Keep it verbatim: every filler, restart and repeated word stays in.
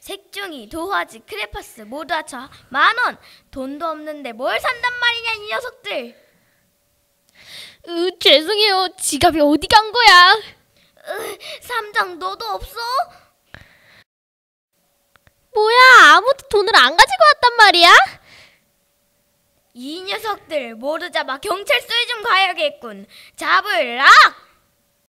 색종이, 도화지, 크레파스 모두 합쳐 만원! 돈도 없는데 뭘 산단 말이냐 이 녀석들! 으, 죄송해요. 지갑이 어디 간 거야? 으, 삼장 너도 없어? 뭐야, 아무도 돈을 안 가지고 왔단 말이야? 이 녀석들 모두 잡아 경찰서에 좀 가야겠군. 잡으라!